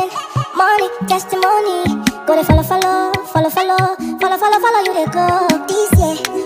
chasing money, testimony. Go to follow, follow, follow, follow, follow, follow, follow you they go. This year.